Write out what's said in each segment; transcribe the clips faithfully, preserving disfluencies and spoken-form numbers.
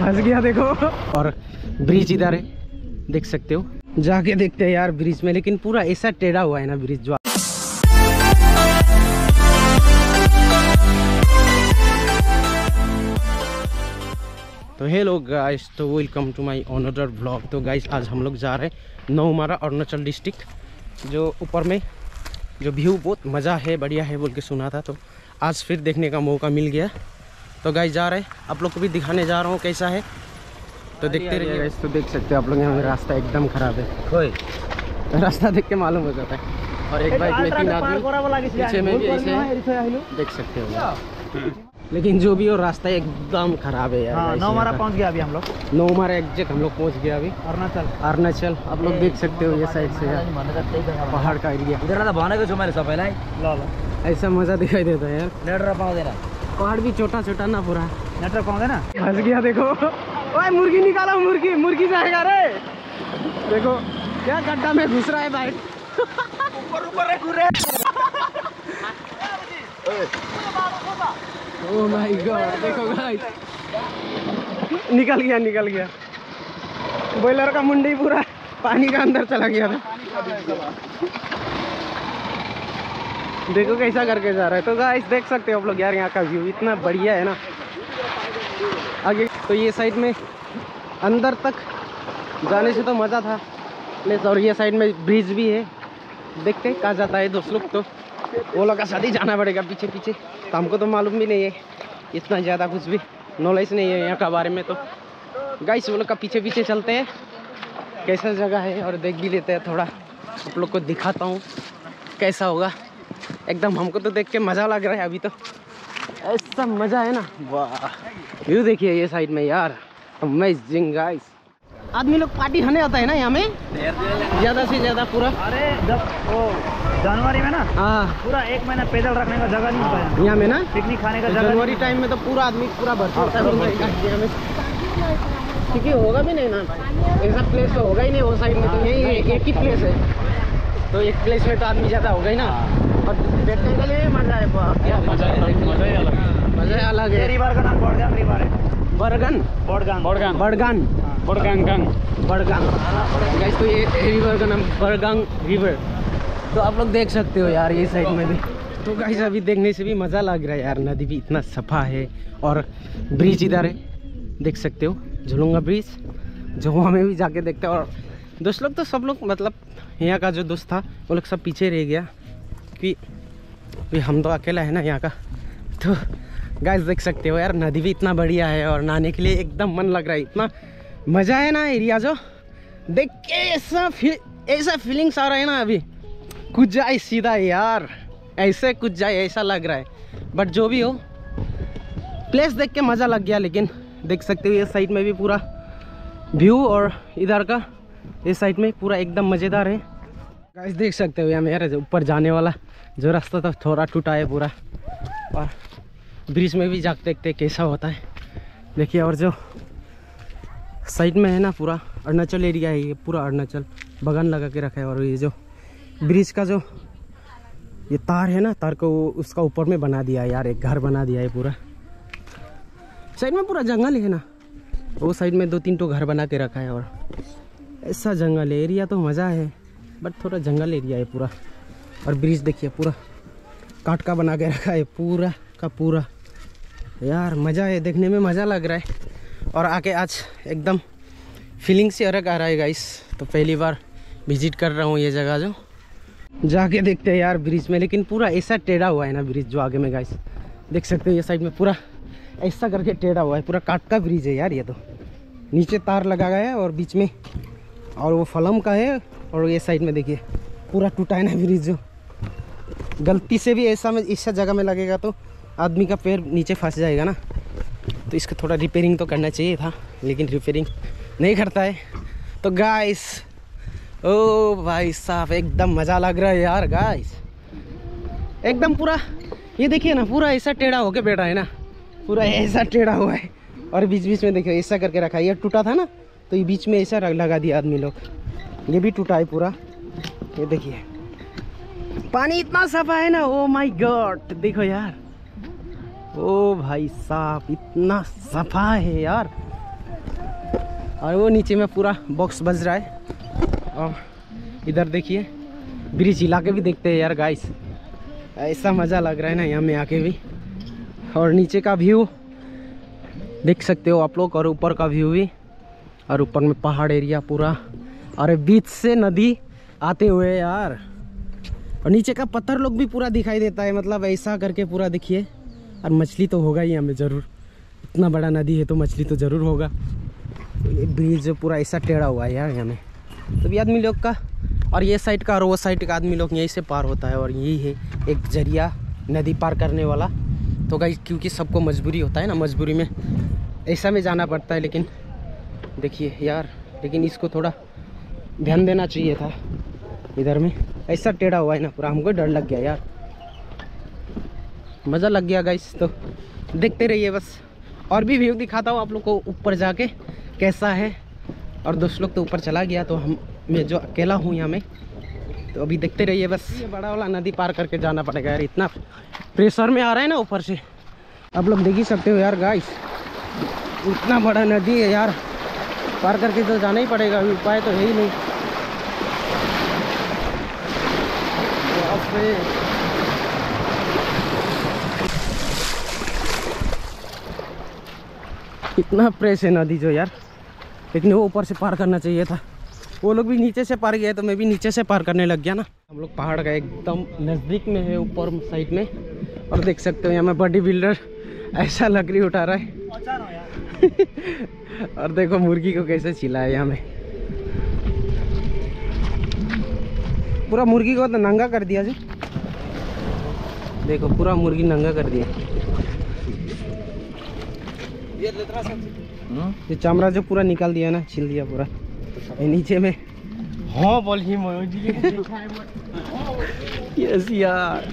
फंस गया देखो। और ब्रिज इधर है, देख सकते हो, जाके देखते हैं यार ब्रिज में। लेकिन पूरा ऐसा टेढ़ा हुआ है ना ब्रिज जो। तो हेलो गाइस, तो welcome to my another blog. तो गाइस आज हम लोग जा रहे हैं नोमारा अरुणाचल डिस्ट्रिक्ट, जो ऊपर में जो व्यू बहुत मज़ा है, बढ़िया है बोल के सुना था, तो आज फिर देखने का मौका मिल गया। तो गाइस जा रहे हैं, आप लोग को भी दिखाने जा रहा हूँ कैसा है, तो देखते रहिए गाइस। तो देख सकते हो आप लोग, यहाँ रास्ता एकदम ख़राब है, रास्ता देख के मालूम हो जाता है। और एक बाइक में तीन आदमी, पीछे में भी ऐसे, देख सकते हो। लेकिन जो भी हो रास्ता एकदम खराब है यार। हाँ, नोमारा पहुंच गया अभी हम लोग, नोमारा एग्जैक्ट हम लोग पहुंच गया अभी अरुणाचल। अरुणाचल आप लोग देख सकते हो, ये साइड से यार पहाड़ का एरिया, इधर ना भाने को जो मेरे सब है ना, ऐसा मजा दिखाई देता है यार। नेटरा पाँव देना, पहाड़ भी छोटा छोटा ना, पूरा नेटरा पाँव देना। फंस गया देखो, ओए मुर्गी निकालो, मुर्गी मुर्गी जाएगा रे। देखो क्या गड्ढा में घुस रहा है भाई, ऊपर ऊपर घूर। Oh my God, देखो गाइस निकल गया, निकल गया बॉयलर का मुंडी, पूरा पानी का अंदर चला गया था। देखो कैसा करके जा रहा है। तो गाइस देख सकते हो आप लोग यार, यहाँ का व्यू इतना बढ़िया है ना। आगे तो ये साइड में अंदर तक जाने से तो मज़ा था प्लेस, और ये साइड में ब्रिज भी है, देखते हैं कहाँ जाता है दोस्त लोग। तो वो लोग का साथ ही जाना पड़ेगा पीछे पीछे, तो हमको तो मालूम भी नहीं है इतना ज़्यादा, कुछ भी नॉलेज नहीं है यहाँ का बारे में। तो गाइस वो लोग का पीछे पीछे चलते हैं, कैसा जगह है और देख भी लेते हैं थोड़ा, आप लोग को दिखाता हूँ कैसा होगा एकदम। हमको तो देख के मज़ा लग रहा है अभी, तो ऐसा मज़ा है ना। वाह व्यू देखिए ये साइड में यार, अमेजिंग गाइस। आदमी लोग पार्टी खाने आता है ना यहाँ में, ज़्यादा से ज़्यादा पूरा। अरे जब वो जनवरी में ना, हाँ पूरा एक महीना पैदल रखने का जगह नहीं होता है यहाँ में ना, पिकनिक खाने का जगह। जनवरी टाइम में तो पूरा आदमी पूरा भरता होता है, क्योंकि होगा भी नहीं ना ऐसा प्लेस, तो होगा ही नहीं वो साइड में। तो यही एक ही प्लेस है, तो एक प्लेस में तो आदमी ज़्यादा होगा ही ना, और देखने के लिए मज़ा है। मज़ा अलग है। रिवर का नाम बड़गान रिवर है, बड़गान बड़गान बड़गान बड़गान बड़गान बड़गान। गाइस तो ये रिवर का नाम बड़गान रिवर, तो आप लोग देख सकते हो यार ये साइड में भी। तो गाइस अभी देखने से भी मज़ा लग रहा है यार, नदी भी इतना सफा है, और ब्रिज इधर है देख सकते हो, झुलुंगा ब्रिज, झुआ में भी जाके देखते हो। और दोस्त लोग तो सब लोग, मतलब यहाँ का जो दोस्त था वो लोग सब पीछे रह गया, क्योंकि हम तो अकेला है ना यहाँ का। तो गाइस देख सकते हो यार, नदी भी इतना बढ़िया है, और नहाने के लिए एकदम मन लग रहा है, इतना मज़ा है ना एरिया जो, देख के ऐसा फी ऐसा फीलिंग्स आ रहा है ना। अभी कुछ जाए सीधा यार, ऐसे कुछ जाए ऐसा लग रहा है, बट जो भी हो प्लेस देख के मज़ा लग गया। लेकिन देख सकते हो ये साइड में भी पूरा व्यू, और इधर का इस साइड में पूरा एकदम मज़ेदार है। गाइस देख सकते हो यार, मेरा ऊपर जाने वाला जो रास्ता था थोड़ा टूटा है पूरा, और ब्रिज में भी जाके देखते कैसा होता है देखिए। और जो साइड में है ना पूरा अरुणाचल एरिया है, ये पूरा अरुणाचल बगान लगा के रखा है। और ये जो ब्रिज का जो ये तार है ना, तार को उसका ऊपर में बना दिया है यार, एक घर बना दिया है पूरा। साइड में पूरा जंगल है ना, वो साइड में दो तीन तो घर बना के रखा है, और ऐसा जंगल है एरिया तो मज़ा है, बट थोड़ा जंगल एरिया है पूरा। और ब्रिज देखिए पूरा काट का बना के रखा है पूरा का पूरा यार, मज़ा है देखने में, मज़ा लग रहा है। और आके आज एकदम फीलिंग से अलग आ रहा है गाइस, तो पहली बार विजिट कर रहा हूँ ये जगह जो, जाके देखते हैं यार ब्रिज में। लेकिन पूरा ऐसा टेढ़ा हुआ है ना ब्रिज जो आगे में, गाइस देख सकते हो ये साइड में पूरा ऐसा करके टेढ़ा हुआ है, पूरा काट का ब्रिज है यार ये। तो नीचे तार लगा गया है, और बीच में और वो फलम का है, और ये साइड में देखिए पूरा टूटा है ना ब्रिज जो, गलती से भी ऐसा में ऐसा जगह में लगेगा तो आदमी का पैर नीचे फंस जाएगा ना। तो इसका थोड़ा रिपेयरिंग तो करना चाहिए था, लेकिन रिपेयरिंग नहीं करता है। तो गाइस ओ भाई साहब एकदम मज़ा लग रहा है यार गाइस, एकदम पूरा ये देखिए ना, पूरा ऐसा टेढ़ा होके बैठा है ना, पूरा ऐसा टेढ़ा हुआ है। और बीच बीच में देखिए ऐसा करके रखा है, ये टूटा था ना तो ये बीच में ऐसा लगा दिया आदमी लोग, ये भी टूटा है पूरा। ये देखिए पानी इतना सफा है ना, ओ माई गॉड देखो यार, ओ भाई साहब इतना सफा है यार, और वो नीचे में पूरा बॉक्स बज रहा है। और इधर देखिए ब्रिज हिला के भी देखते हैं यार गाइस, ऐसा मज़ा लग रहा है ना यहाँ में आके भी। और नीचे का व्यू देख सकते हो आप लोग, और ऊपर का व्यू भी, और ऊपर में पहाड़ एरिया पूरा, और बीच से नदी आते हुए यार। और नीचे का पत्थर लोग भी पूरा दिखाई देता है, मतलब ऐसा करके पूरा देखिए। और मछली तो होगा ही हमें ज़रूर, इतना बड़ा नदी है तो मछली तो ज़रूर होगा। तो ये ब्रिज पूरा ऐसा टेढ़ा हुआ है यार हमें, तभी तो आदमी लोग का, और ये साइड का और वो साइड का आदमी लोग यहीं से पार होता है। और यही है एक जरिया नदी पार करने वाला। तो गाइस क्योंकि सबको मजबूरी होता है ना, मजबूरी में ऐसा में जाना पड़ता है। लेकिन देखिए यार, लेकिन इसको थोड़ा ध्यान देना चाहिए था। इधर में ऐसा टेढ़ा हुआ है ना पूरा, हमको डर लग गया यार, मज़ा लग गया गाइस। तो देखते रहिए बस, और भी व्यू दिखाता हूँ आप लोग को ऊपर जाके कैसा है। और दोस्त लोग तो ऊपर चला गया, तो हम मैं जो अकेला हूँ यहाँ में, तो अभी देखते रहिए बस। ये बड़ा वाला नदी पार करके जाना पड़ेगा यार, इतना प्रेशर में आ रहा है ना ऊपर से। आप लोग देख ही सकते हो यार गाइस, इतना बड़ा नदी है यार, पार करके तो जाना ही पड़ेगा, अभी उपाय तो है ही नहीं। इतना प्रेस है नदी जो यार, लेकिन वो ऊपर से पार करना चाहिए था। वो लोग भी नीचे से पार गए, तो मैं भी नीचे से पार करने लग गया ना। हम लोग पहाड़ का एकदम नज़दीक में है, ऊपर साइड में। और देख सकते हो यहाँ में बॉडी बिल्डर ऐसा लकड़ी उठा रहा है और देखो मुर्गी को कैसे चिल्लाया है यहाँ में, पूरा मुर्गी को तो नंगा कर दिया जी। देखो पूरा मुर्गी नंगा कर दिया, ये चमड़ा जो पूरा निकाल दिया ना, छील दिया पूरा नीचे में। हाँ बोल ही यस यार,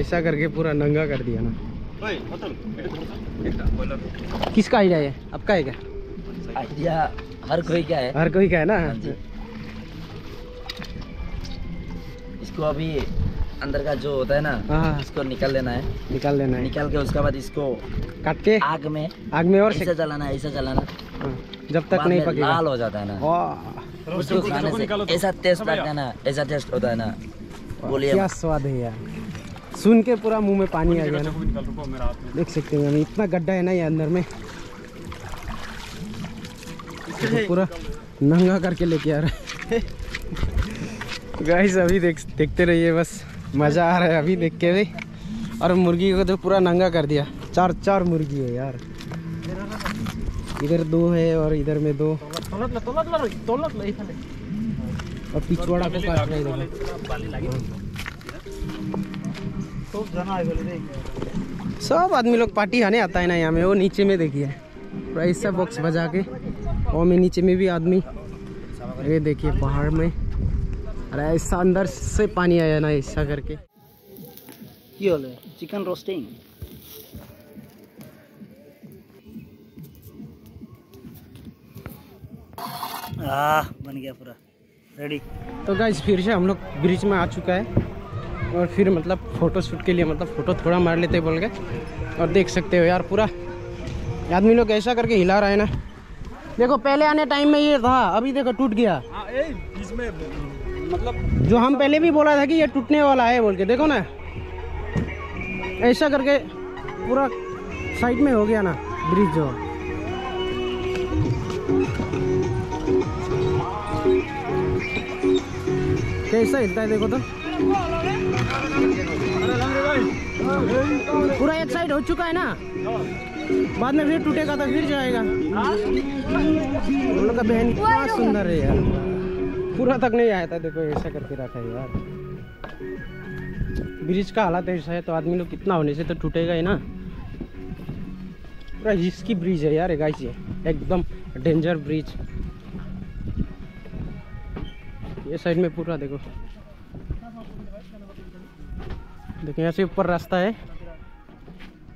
ऐसा करके पूरा नंगा कर दिया ना। किसका आइडिया है, आपका है क्या आइडिया? हर कोई क्या है, हर कोई क्या है ना। इसको अभी अंदर का जो होता है ना, इसको निकाल लेना है, निकाल लेना है, निकाल के उसके बाद इसको काट के आग में, आग में और ऐसा जलाना, ऐसा जलाना जब तक नहीं पकेगा, लाल हो जाता है ना। उसको खाने से ऐसा टेस्ट लगता है ना, ऐसा टेस्ट होता है ना, बोलिए क्या स्वाद है यार, सुन के पूरा मुंह में पानी आ गया ना। देख सकते हैं हमें, इतना गड्ढा है ना ये अंदर में, तो पूरा नंगा करके लेके आ रहा है गाइस। अभी देख देखते रहिए बस, मज़ा आ रहा है अभी देख के भी। और मुर्गी को तो पूरा नंगा कर दिया, चार चार मुर्गी है यार, इधर दो है और इधर में दो। और पिछवाड़ा को काट रहे तो सब आदमी लोग पार्टी आने आता है ना यहाँ में। वो नीचे में देखिए पूरा ऐसा बॉक्स बजा के, और मैं नीचे में भी आदमी, ये देखिए पहाड़ में, अरे ऐसा अंदर से पानी आया ना ऐसा करके। ये वाले चिकन रोस्टिंग, आ बन गया पूरा रेडी। तो गाइस फिर से हम लोग ब्रिज में आ चुका है, और फिर मतलब फ़ोटो शूट के लिए मतलब फ़ोटो थोड़ा मार लेते बोल के। और देख सकते हो यार पूरा आदमी लोग ऐसा करके हिला रहा है ना। देखो पहले आने टाइम में ये था, अभी देखो टूट गया। आ, ए, इसमें मतलब जो हम पहले भी बोला था कि ये टूटने वाला है बोल के, देखो ना ऐसा करके पूरा साइड में हो गया ना ब्रिज जो। कैसा हिलता है देखो तो, पूरा एक साइड हो चुका है ना, बाद में फिर टूटेगा तो फिर जाएगा। उनका बहन इतना सुंदर है यार, पूरा तक नहीं आया था, देखो ऐसा करके रखा है यार। ब्रिज का हालात ऐसा है तो आदमी लोग कितना होने से तो टूटेगा ही ना, पूरा रिस्की ब्रिज है यार गाइस, ये एकदम डेंजर ब्रिज। ये साइड में पूरा देखो, देखिए यहाँ से ऊपर रास्ता है